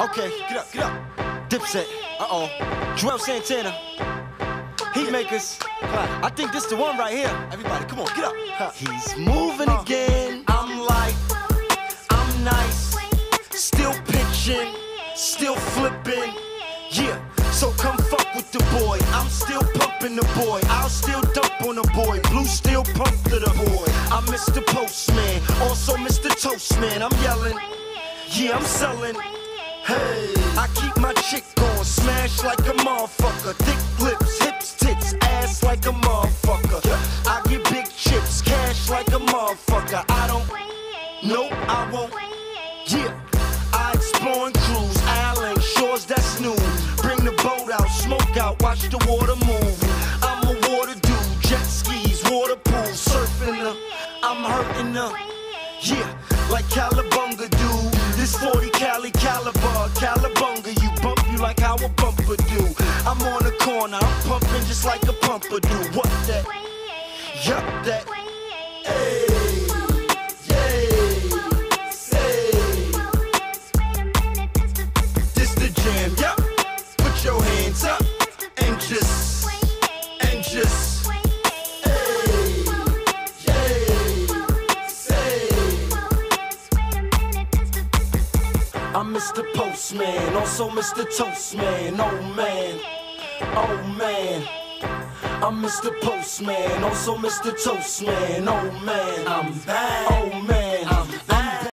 Okay, get up, Dipset, Joel Santana, Heatmakers, I think this the one right here. Everybody, come on, get up. He's moving again, I'm like, I'm nice, still pitching, still flipping, yeah. So come fuck with the boy, I'm still pumping the boy, I'll still dump on the boy, blue still pump to the boy. I'm Mr. Postman, also Mr. Toastman, I'm yelling, yeah, I'm selling. Hey, I keep my chick on, smash like a motherfucker. Thick lips, hips, tits, ass like a motherfucker. I get big chips, cash like a motherfucker. I don't, no, I won't, yeah. I explore and cruise, island shores, that's new. Bring the boat out, smoke out, watch the water move. I'm a water dude, jet skis, water pool, surfing up. I'm hurting up, yeah, like Calabunga dude. This 40 Cali caliber, Calabunga, you bump you like how a bumper do. I'm on the corner, I'm pumping just like a pumper do. What that? Yup that. Hey, yay, hey. This the jam, yup. Put your hands up and just. I'm Mr. Postman, also Mr. Toastman, oh man, oh man. I'm Mr. Postman, also Mr. Toastman, oh man, I'm back, oh man.